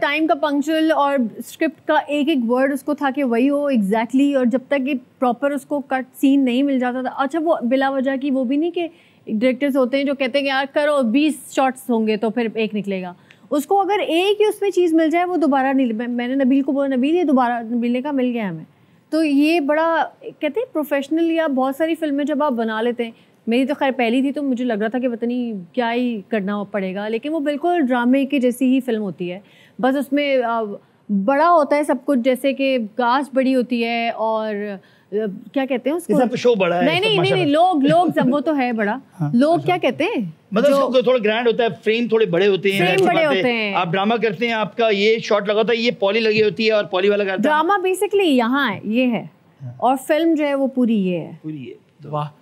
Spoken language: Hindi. टाइम का पंक्चुअल और स्क्रिप्ट का एक एक वर्ड उसको था कि वही हो एग्जैक्टली और जब तक कि प्रॉपर उसको कट सीन नहीं मिल जाता था। अच्छा वो बिला वजह की वो भी नहीं कि डायरेक्टर्स होते हैं जो कहते हैं कि यार करो 20 शॉट्स होंगे तो फिर एक निकलेगा, उसको अगर एक ही उसमें चीज़ मिल जाए वो दोबारा नहीं। मैंने नबील को बोला नबील ये दोबारा नबीले का मिल गया हमें, तो ये बड़ा कहते हैं प्रोफेशनल। या बहुत सारी फिल्में जब आप बना लेते हैं, मेरी तो खैर पहली थी तो मुझे लग रहा था कि पता नहीं क्या ही करना पड़ेगा, लेकिन वो बिल्कुल ड्रामे की जैसी ही फिल्म होती है, बस उसमें बड़ा होता है सब कुछ, जैसे कि कास्ट बड़ी होती है और क्या कहते हैं उसको सब शो बड़ा है। नहीं लोग सब वो तो है बड़ा। हाँ, लोग क्या कहते हैं मतलब थोड़ा ग्रैंड होता है, फ्रेम थोड़े बड़े होते हैं, बड़े होते हैं। आप ड्रामा करते हैं, आपका ये शॉट लगा होता है, ये पॉली लगी होती है और पॉली वाला करता है। ड्रामा बेसिकली यहाँ ये है और फिल्म जो है वो पूरी ये है। वाह।